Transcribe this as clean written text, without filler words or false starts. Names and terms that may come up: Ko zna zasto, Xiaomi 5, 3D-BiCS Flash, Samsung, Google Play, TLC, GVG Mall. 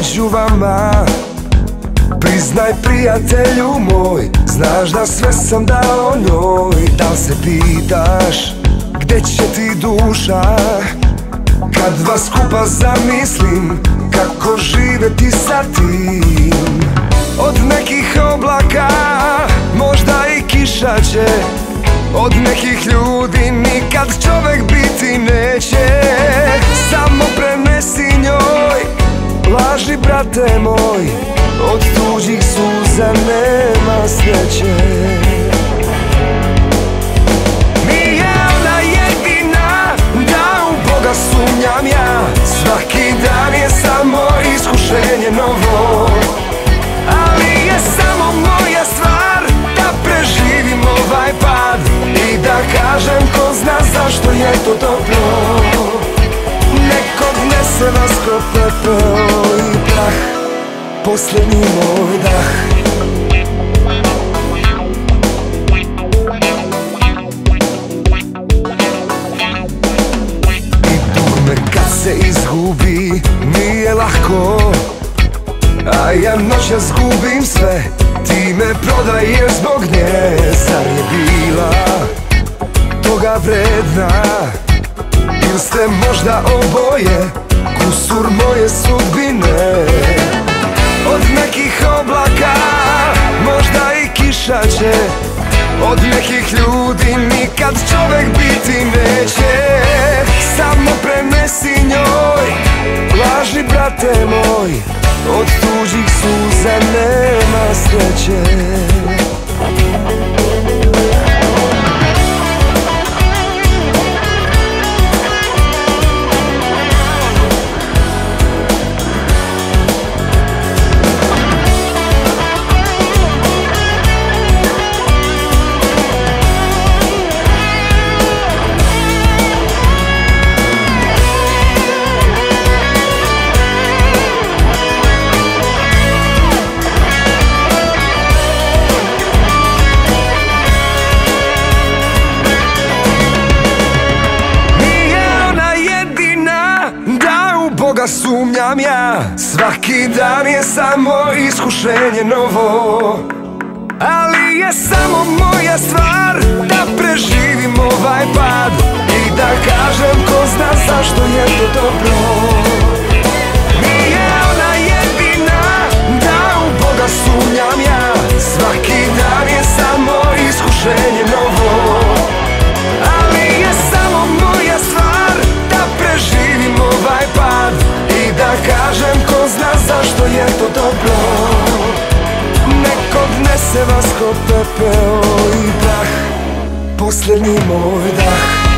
Priznaj čuvama, priznaj prijatelju moj, znaš da sve sam dao njoj. Da li se pitaš gde će ti duša kad vas skupa zamislim, kako živeti sa tim? Od nekih oblaka možda i kiša će, od nekih ljudi nikad čovek biti neće. Samo prenesi njoj laži, brate moj, od tuđih suza nema sreće. Nije ona jedina da u Boga sumnjam ja, svaki dan je samo iskušenje novo. Ali je samo moja stvar da preživim ovaj pad i da kažem ko zna zašto je to toplo. Nekog dne se raskopa pepeo i prah, posljednji moj dah. I dugme kad se izgubi nije lako, a ja noćas gubim sve, ti me prodaješ zbog nje. Zar je bila toga vredna, ili ste možda oboje kusur moje sudbine? Od nekih oblaka možda i kiša će, od nekih ljudi nikad čovek biti neće. Samo prenesi njoj laži, brate moj, od tuđih suza nema sreće. Sumnjam ja, svaki dan je samo iskušenje novo. Ali je samo moja stvar da preživim ovaj pad i da kažem ko zna zašto je to dobro. Nije ona jedina da u Boga sumnjam ja, svaki dan je samo iskušenje novo. Ali je samo moja stvar da preživim ovaj pad i da kažem ko zna zašto je to dobro. Nekog dne se raskopa pepeo i prah, posljednji moj dah.